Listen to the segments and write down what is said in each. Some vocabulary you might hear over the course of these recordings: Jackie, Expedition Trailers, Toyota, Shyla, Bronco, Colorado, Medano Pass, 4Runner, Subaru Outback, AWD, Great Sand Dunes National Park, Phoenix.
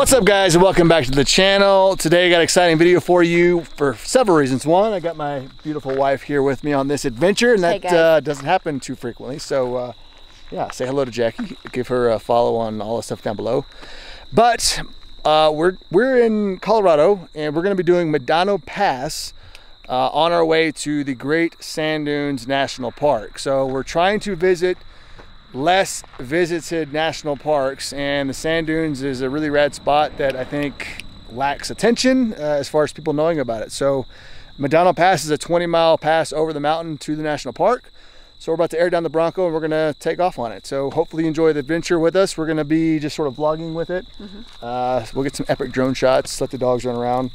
What's up, guys, and welcome back to the channel. Today I got an exciting video for you for several reasons. One, I got my beautiful wife here with me on this adventure, and that doesn't happen too frequently. So yeah, say hello to Jackie. Give her a follow on all the stuff down below. But we're in Colorado, and we're going to be doing Medano Pass on our way to the Great Sand Dunes National Park. So we're trying to visit less visited national parks, and the sand dunes is a really rad spot that I think lacks attention as far as people knowing about it. So Medano Pass is a 20-mile pass over the mountain to the national park. So we're about to air down the Bronco, and we're gonna take off on it. So hopefully you enjoy the adventure with us. We're gonna be just sort of vlogging with it. We'll get some epic drone shots, let the dogs run around,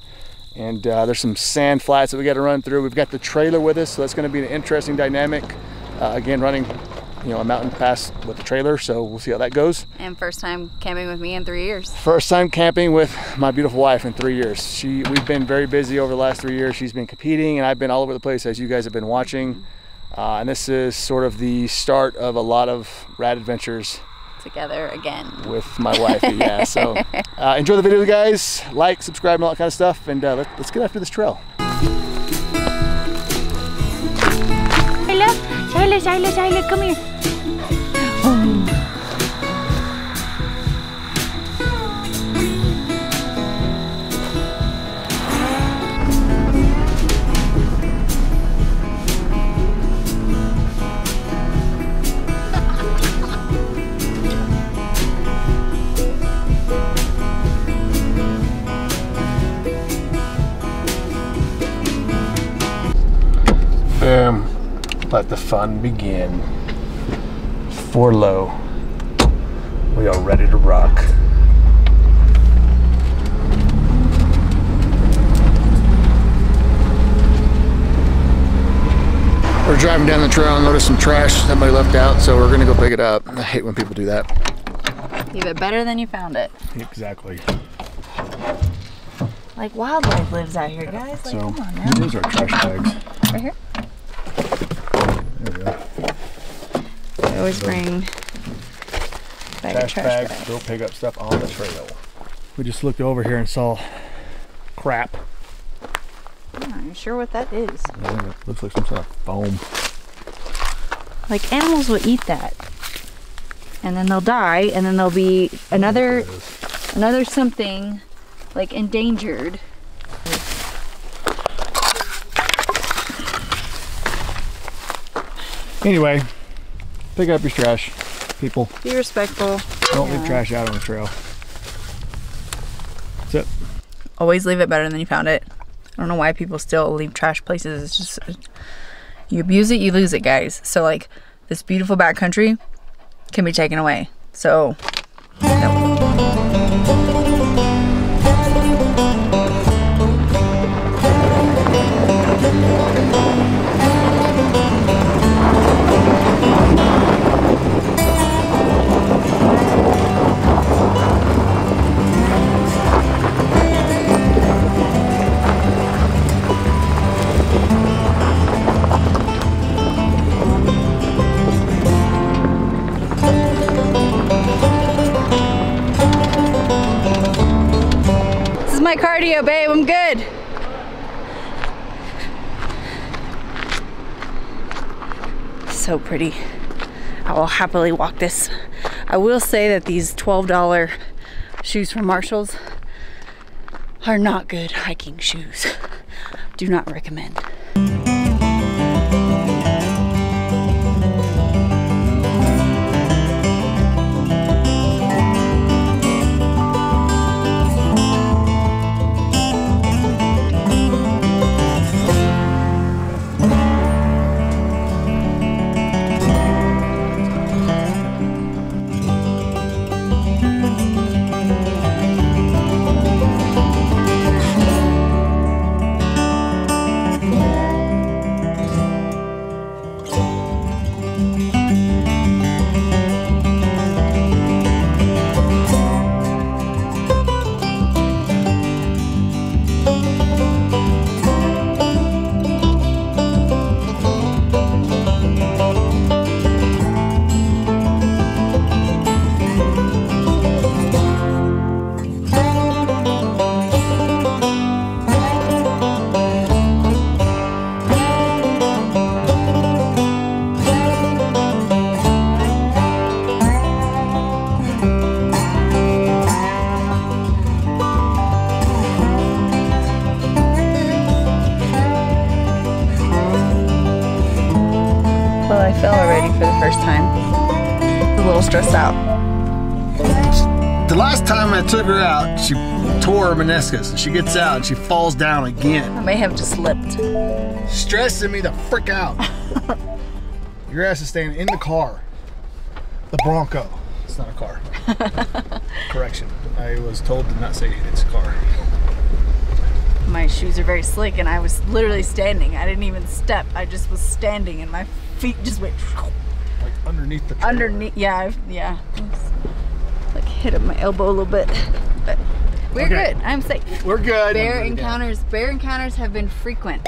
and there's some sand flats that we got to run through. We've got the trailer with us, so that's going to be an interesting dynamic. Again, running a mountain pass with the trailer, so we'll see how that goes. And first time camping with me in 3 years. First time camping with my beautiful wife in 3 years. We've been very busy over the last 3 years. She's been competing, and I've been all over the place, as you guys have been watching. And this is sort of the start of a lot of rad adventures together again with my wife. Yeah, so enjoy the video, guys. Like, subscribe, and all that kind of stuff, and let's get after this trail. Shyla, come here. Let the fun begin. For low, we are ready to rock. We're driving down the trail and noticed some trash somebody left out, so we're gonna go pick it up. I hate when people do that. Leave it better than you found it. Exactly. Like wildlife lives out here, guys. Like, so, come on now. These are trash bags. Right here? I always bring trash bags. Go pick up stuff on the trail. We just looked over here and saw crap. I'm not even sure what that is. Yeah, it looks like some sort of foam. Like, animals will eat that, and then they'll die, and then there'll be another something like endangered. Anyway, pick up your trash, people. Be respectful. Don't leave trash out on the trail. That's it. Always leave it better than you found it. I don't know why people still leave trash places. It's just, you abuse it, you lose it, guys. So like, this beautiful backcountry can be taken away. So, my cardio, babe. I'm good. So pretty. I will happily walk this. I will say that these $12 shoes from Marshall's are not good hiking shoes. Do not recommend. stressed out. The last time I took her out, she tore her meniscus and she gets out and she falls down again. I may have just slipped. Stressing me the frick out. Your ass is staying in the car. The Bronco. It's not a car. Correction. I was told to not say it's a car. My shoes are very slick and I was literally standing. I didn't even step. I just was standing and my feet just went like underneath the trailer. Underneath, yeah, yeah. Like hit up my elbow a little bit. But we're good. I'm safe. We're good. Bear encounters. Bear encounters have been frequent.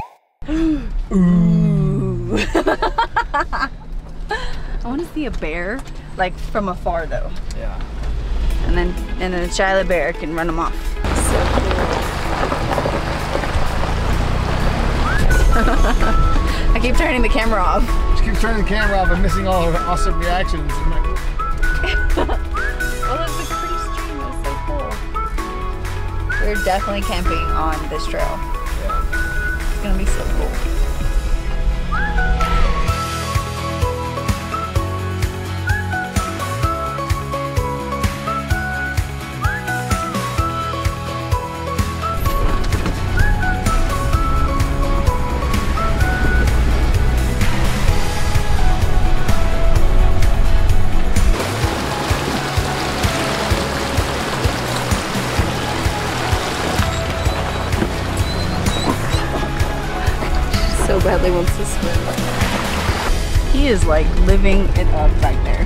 Ooh. I want to see a bear, like from afar though. Yeah. And then a Shyla bear can run them off. So cool. I keep turning the camera off. Just keep turning the camera off and missing all of our awesome reactions. I'm like... Well, it's a pretty stream. It's so cool. We're definitely camping on this trail. Yeah. It's gonna be so cool. Bradley wants to swim. He is like living it up back there.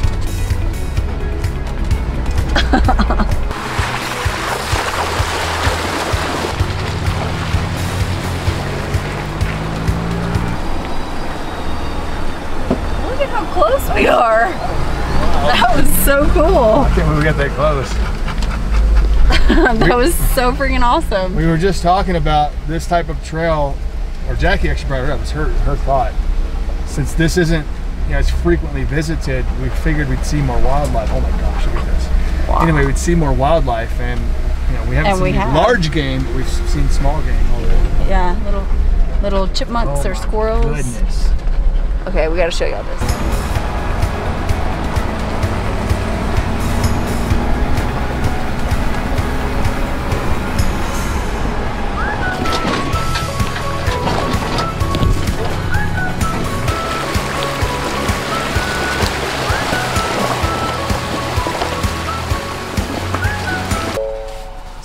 Look at how close we are. Wow. That was so cool. I can't believe we got that close. that was so freaking awesome. We were just talking about this type of trail. Or Jackie actually brought it up. It's her thought. Since this isn't, you know, it's frequently visited, we figured we'd see more wildlife. Oh my gosh, look at this. Wow. Anyway, we'd see more wildlife, and you know, we haven't seen large game, but we've seen small game already. Yeah, little chipmunks or squirrels. Goodness. Okay, we got to show y'all this.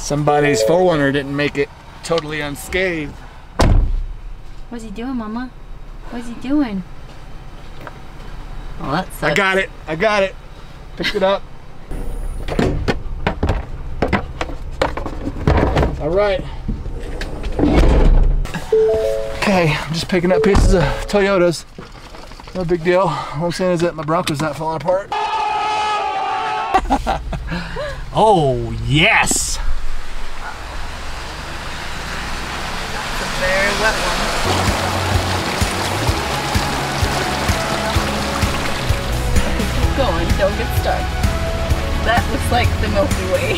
Somebody's 4Runner didn't make it totally unscathed. What's he doing, Mama? What's he doing? Oh, that sucks. I got it. I got it. Picked it up. All right. Okay, I'm just picking up pieces of Toyotas. No big deal. All I'm saying is that my Bronco's not falling apart. Oh, yes. Very wet one. Okay, keep going, don't get stuck. That looks like the Milky Way.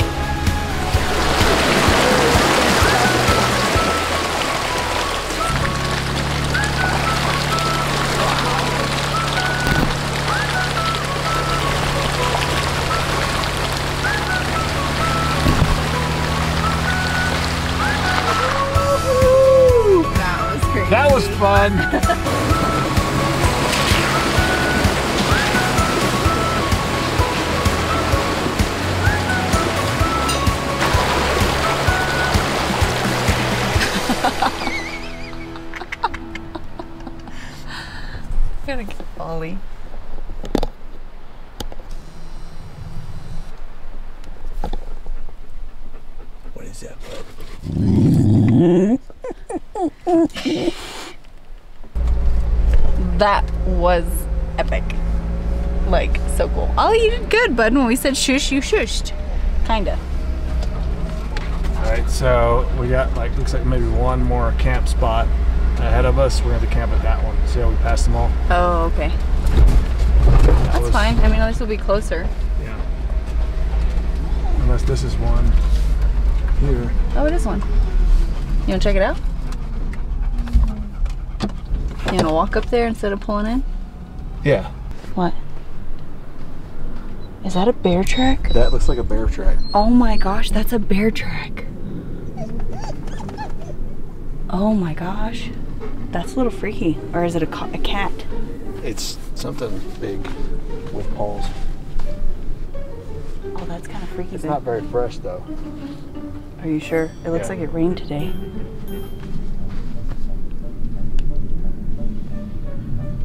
That was fun. I'm gonna get Ollie. What is that, bud? That was epic. Like, so cool. Ollie, you did good, bud. When we said shush, you shushed. Kinda. Alright, so we got like, looks like maybe one more camp spot ahead of us. We're gonna have to camp at that one. See how we passed them all? Oh, okay. That's fine. I mean, at least we'll be closer. Yeah. Unless this is one here. Oh, it is one. You wanna check it out? You want to walk up there instead of pulling in? Yeah. What? Is that a bear track? That looks like a bear track. Oh my gosh, that's a bear track. Oh my gosh. That's a little freaky. Or is it a cat? It's something big with paws. Oh, that's kind of freaky. It's not very fresh though. Are you sure? It looks like it rained today.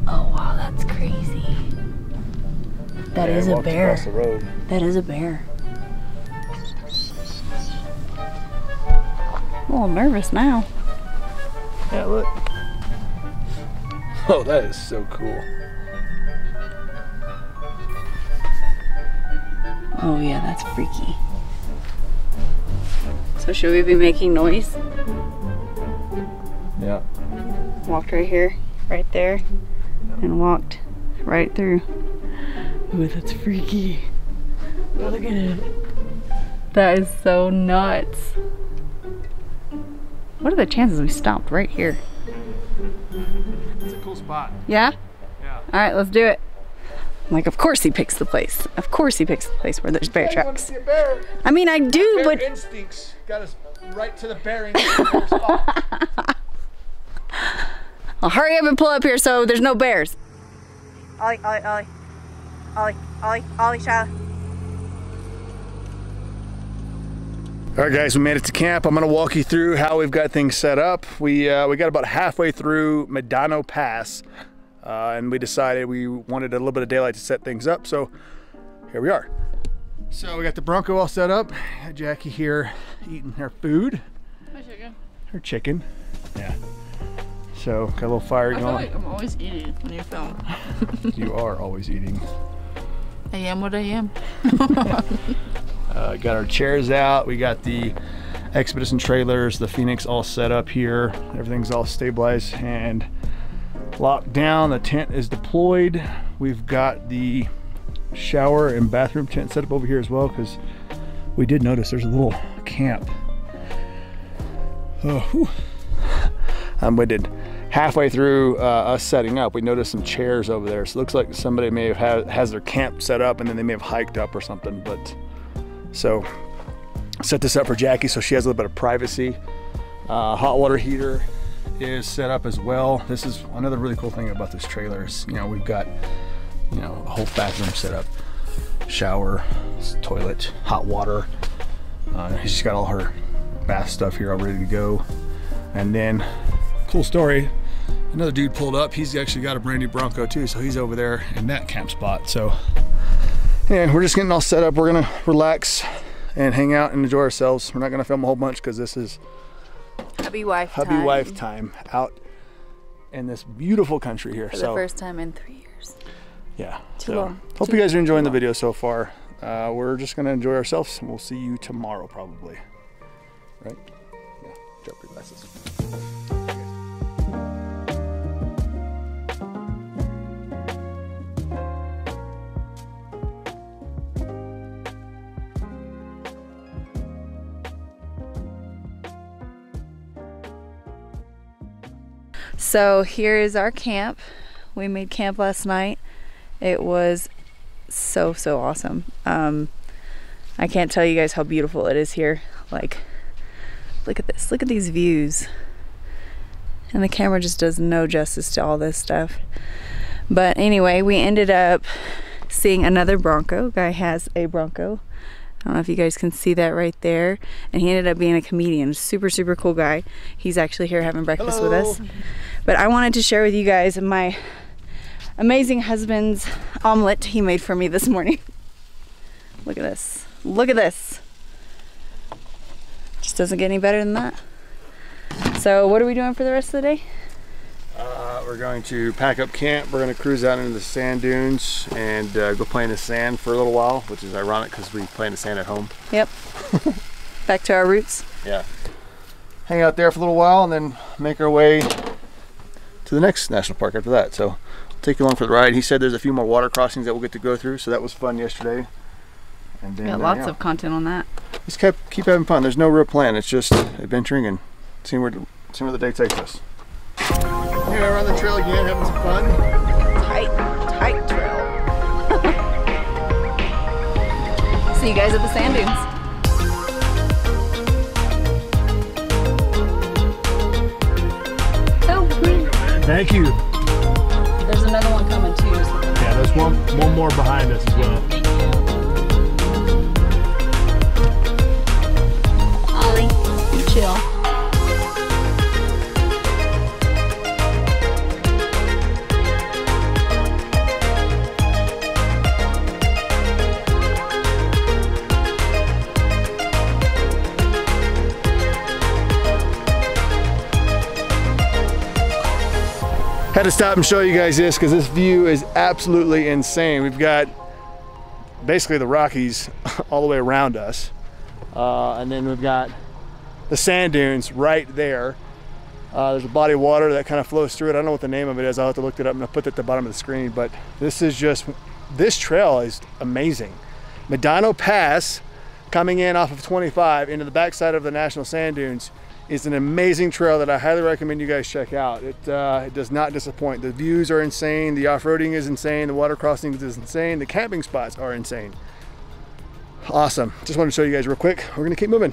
Oh wow, that's crazy. That is a bear. Across the road. That is a bear. I'm a little nervous now. Yeah, look. Oh, that is so cool. Oh yeah, that's freaky. So should we be making noise? Yeah. Walked right here, right there, and walked right through. Ooh, that's freaky. Oh, look at it. That is so nuts. What are the chances we stopped right here? It's a cool spot. Yeah? Yeah. All right, let's do it. I'm like, of course he picks the place. Of course he picks the place where there's bear tracks. You want to see a bear. I mean, I do, but... Bear instincts got us right to the bear spot. I'll hurry up and pull up here so there's no bears. Ollie, Ollie, Ollie. Ollie, Ollie, Ollie, Shyla. All right, guys, we made it to camp. I'm gonna walk you through how we've got things set up. We got about halfway through Medano Pass, and we decided we wanted a little bit of daylight to set things up, so here we are. So we got the Bronco all set up. Jackie here eating her food. My chicken. Her chicken, yeah. So, got a little fire going. I feel like I'm always eating when you film. You are always eating. I am what I am. Got our chairs out. We got the Expedition Trailers, the Phoenix all set up here. Everything's all stabilized and locked down. The tent is deployed. We've got the shower and bathroom tent set up over here as well, because we did notice there's a little camp. Oh, we did. Halfway through us setting up, we noticed some chairs over there. So it looks like somebody may have has their camp set up and then they may have hiked up or something. But so set this up for Jackie so she has a little bit of privacy. Hot water heater is set up as well. This is another really cool thing about this trailer is, you know, we've got, you know, a whole bathroom set up, shower, toilet, hot water. She's got all her bath stuff here all ready to go. And then, cool story, another dude pulled up. He's actually got a brand new Bronco too, so he's over there in that camp spot. So, and we're just getting all set up. We're gonna relax and hang out and enjoy ourselves. We're not gonna film a whole bunch because this is hubby wife time out in this beautiful country here. For the first time in 3 years. Yeah. Too long. Hope you guys are enjoying the video so far. We're just gonna enjoy ourselves, and we'll see you tomorrow probably. Right? Yeah. Drop your glasses. So here is our camp. We made camp last night. It was so awesome. I can't tell you guys how beautiful it is here. Like, look at this, look at these views. And the camera just does no justice to all this stuff. But anyway, we ended up seeing another Bronco. Guy has a Bronco. I don't know if you guys can see that right there. And he ended up being a comedian, super cool guy. He's actually here having breakfast with us. But I wanted to share with you guys my amazing husband's omelet he made for me this morning. Look at this, look at this. Just doesn't get any better than that. So what are we doing for the rest of the day? We're going to pack up camp. We're going to cruise out into the sand dunes and go play in the sand for a little while, which is ironic because we play in the sand at home. Yep. Back to our roots. Yeah. Hang out there for a little while and then make our way to the next national park after that. So I'll take you along for the ride. He said there's a few more water crossings that we'll get to go through, so that was fun yesterday. And then, lots of content on that. Just keep having fun. There's no real plan. It's just adventuring and seeing where the day takes us. Anyway, we're on the trail again, having some fun. Tight trail. see you guys at the sand dunes. Thank you. There's another one coming too. Yeah, there's one more behind us as well. Thank you. Ollie, you chill. Had to stop and show you guys this because this view is absolutely insane. We've got basically the Rockies all the way around us. And then we've got the sand dunes right there. There's a body of water that kind of flows through it. I don't know what the name of it is. I'll have to look it up and I'll put it at the bottom of the screen. But this trail is amazing. Medano Pass, coming in off of 25 into the backside of the National Sand Dunes, is an amazing trail that I highly recommend you guys check out. It does not disappoint. The views are insane, the off-roading is insane, the water crossings is insane, the camping spots are insane. Awesome. Just wanted to show you guys real quick. We're gonna keep moving.